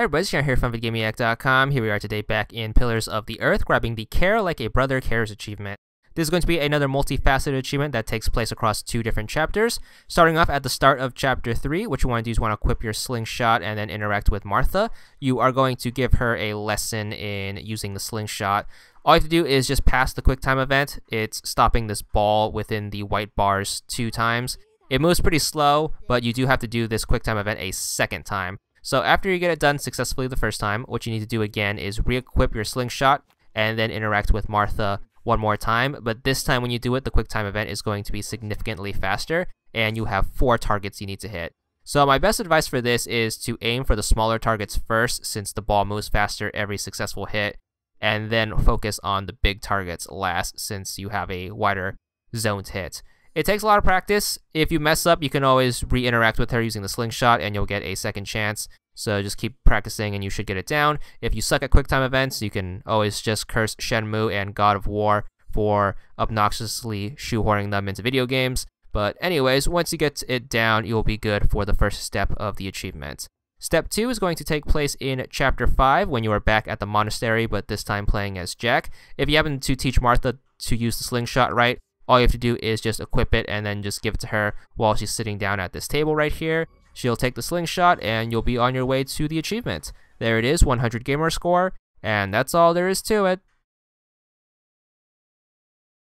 Hi everybody, it's John here from VidGamiac.com. Here we are today back in Pillars of the Earth, grabbing the Care Like a Brother Cares achievement. This is going to be another multifaceted achievement that takes place across two different chapters. Starting off at the start of Chapter 3, what you want to do is equip your slingshot and then interact with Martha. You are going to give her a lesson in using the slingshot. All you have to do is just pass the quick time event. It's stopping this ball within the white bars 2 times. It moves pretty slow, but you do have to do this quick time event a 2nd time. So after you get it done successfully the 1st time, what you need to do again is re-equip your slingshot and then interact with Martha 1 more time. But this time when you do it, the quick time event is going to be significantly faster and you have 4 targets you need to hit. So my best advice for this is to aim for the smaller targets first, since the ball moves faster every successful hit, and then focus on the big targets last, since you have a wider zone to hit. It takes a lot of practice. If you mess up, you can always re-interact with her using the slingshot and you'll get a 2nd chance. So just keep practicing and you should get it down. If you suck at quick time events, you can always just curse Shenmue and God of War for obnoxiously shoehorning them into video games. But anyways, once you get it down, you'll be good for the 1st step of the achievement. Step 2 is going to take place in Chapter 5 when you are back at the monastery, but this time playing as Jack. If you happen to teach Martha to use the slingshot right, all you have to do is just equip it and then just give it to her while she's sitting down at this table right here. She'll take the slingshot and you'll be on your way to the achievement. There it is, 100 gamer score, and that's all there is to it.